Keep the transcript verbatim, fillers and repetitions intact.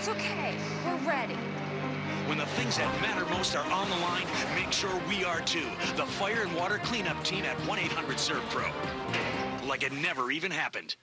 It's okay. We're ready. When the things that matter most are on the line, make sure we are too. The Fire and Water Cleanup Team at one eight hundred serve pro. Like it never even happened.